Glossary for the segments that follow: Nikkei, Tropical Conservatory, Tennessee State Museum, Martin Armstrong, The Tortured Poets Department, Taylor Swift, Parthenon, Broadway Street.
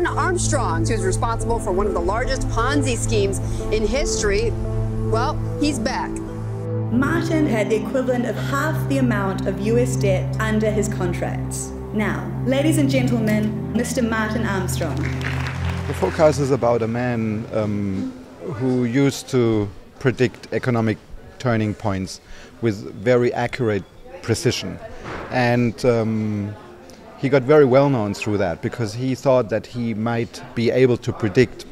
Martin Armstrong, who's responsible for one of the largest Ponzi schemes in history. Well, he's back. Martin had the equivalent of half the amount of US debt under his contracts. Now, ladies and gentlemen, Mr. Martin Armstrong. The forecast is about a man who used to predict economic turning points with very accurate precision. And he got very well known through that because he thought that he might be able to predict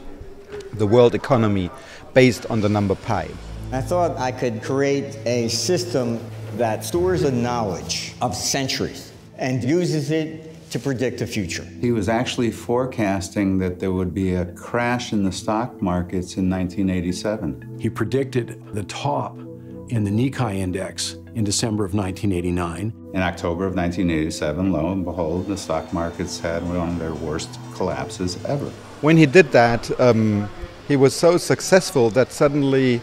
the world economy based on the number pi. I thought I could create a system that stores the knowledge of centuries and uses it to predict the future. He was actually forecasting that there would be a crash in the stock markets in 1987. He predicted the top in the Nikkei index in December of 1989. In October of 1987, lo and behold, the stock markets had one of their worst collapses ever. When he did that, he was so successful that suddenly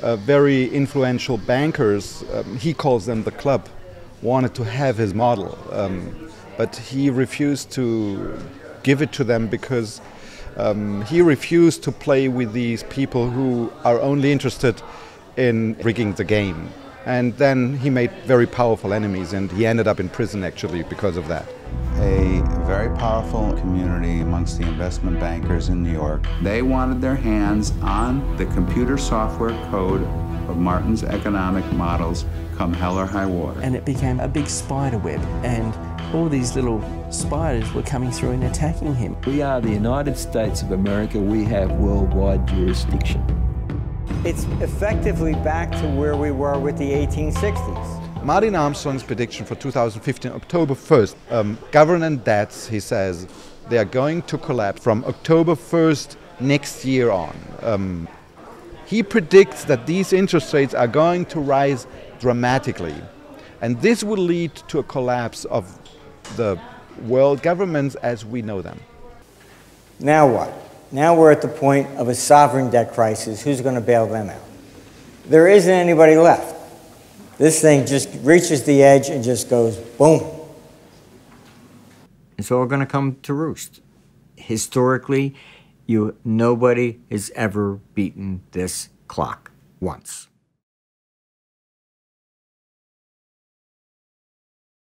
very influential bankers, he calls them the club, wanted to have his model. But he refused to give it to them because he refused to play with these people who are only interested in rigging the game. And then he made very powerful enemies, and he ended up in prison actually because of that. A very powerful community amongst the investment bankers in New York. They wanted their hands on the computer software code of Martin's economic models, come hell or high water. And it became a big spider web, and all these little spiders were coming through and attacking him. We are the United States of America. We have worldwide jurisdiction. It's effectively back to where we were with the 1860s. Martin Armstrong's prediction for 2015, October 1st, government debts, he says, they are going to collapse from October 1st next year on. He predicts that these interest rates are going to rise dramatically. And this will lead to a collapse of the world governments as we know them. Now what? Now we're at the point of a sovereign debt crisis. Who's going to bail them out? There isn't anybody left. This thing just reaches the edge and just goes boom. It's all going to come to roost. Historically, nobody has ever beaten this clock once.